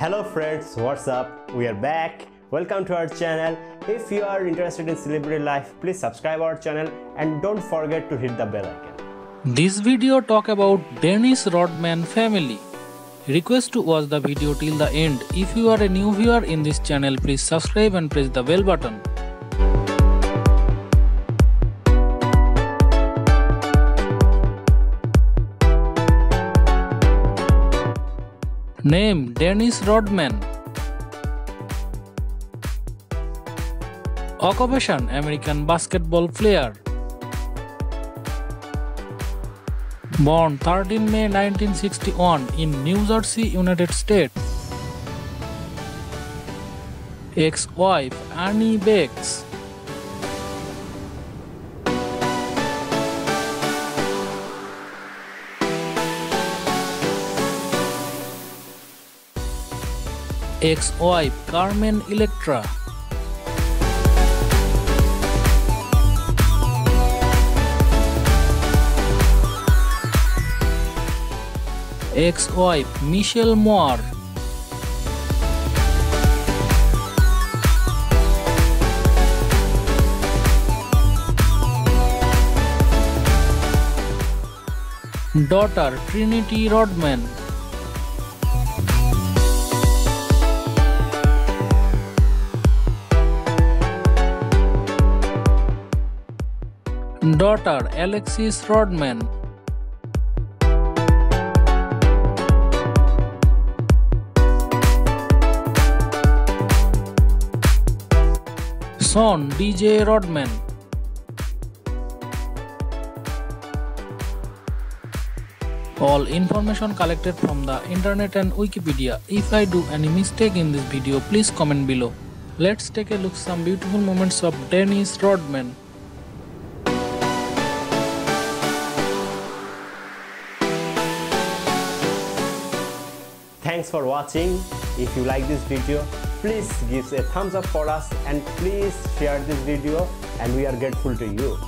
Hello friends, what's up? We are back. Welcome to our channel. If you are interested in celebrity life, please subscribe our channel and don't forget to hit the bell icon. This video talk about Dennis Rodman family. Request to watch the video till the end. If you are a new viewer in this channel, please subscribe and press the bell button. Name: Dennis Rodman. Occupation: American basketball player. Born 13 May 1961 in New Jersey, United States. Ex-wife: Annie Bakes. Ex-wife: Carmen Electra. Ex-wife: Michelle Moyer. Daughter: Trinity Rodman. Daughter: Alexis Rodman. Son: DJ Rodman. All information collected from the internet and Wikipedia. If I do any mistake in this video, please comment below. Let's take a look some beautiful moments of Dennis Rodman. Thanks for watching. If you like this video, please give a thumbs up for us and please share this video, and we are grateful to you.